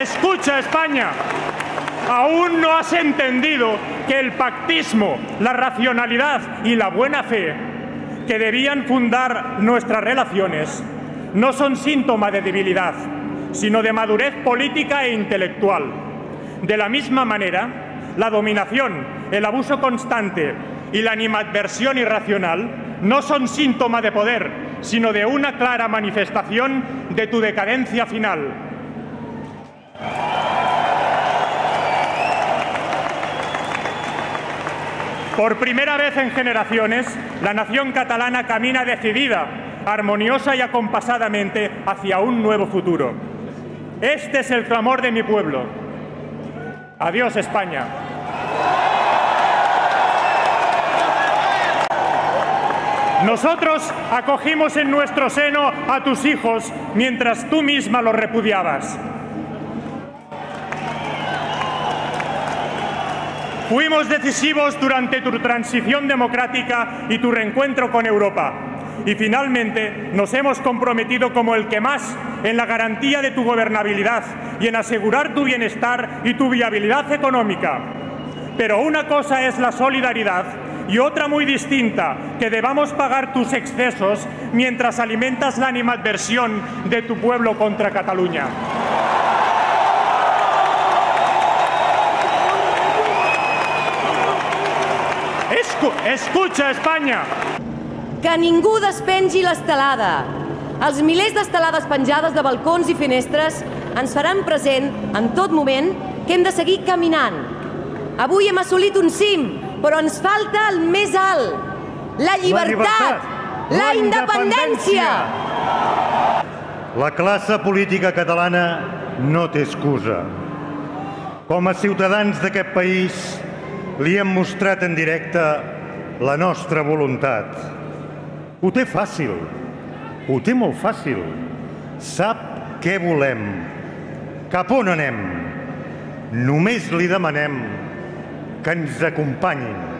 Escucha, España, aún no has entendido que el pactismo, la racionalidad y la buena fe que debían fundar nuestras relaciones no son síntoma de debilidad, sino de madurez política e intelectual. De la misma manera, la dominación, el abuso constante y la animadversión irracional no son síntoma de poder, sino de una clara manifestación de tu decadencia final. Por primera vez en generaciones, la nación catalana camina decidida, armoniosa y acompasadamente hacia un nuevo futuro. Este es el clamor de mi pueblo. Adiós, España. Nosotros acogimos en nuestro seno a tus hijos mientras tú misma los repudiabas. Fuimos decisivos durante tu transición democrática y tu reencuentro con Europa. Y finalmente nos hemos comprometido como el que más en la garantía de tu gobernabilidad y en asegurar tu bienestar y tu viabilidad económica. Pero una cosa es la solidaridad y otra muy distinta, que debamos pagar tus excesos mientras alimentas la animadversión de tu pueblo contra Cataluña. Escucha, Espanya! Que ningú despengi l'estelada. Els milers d'estelades penjades de balcons i finestres ens faran present, en tot moment, que hem de seguir caminant. Avui hem assolit un cim, però ens falta el més alt. La llibertat! La independència! La classe política catalana no té excusa. Com a ciutadans d'aquest país, li hem mostrat en directe la nostra voluntat. Ho té fàcil, ho té molt fàcil. Sap què volem, cap on anem. Només li demanem que ens acompanyin.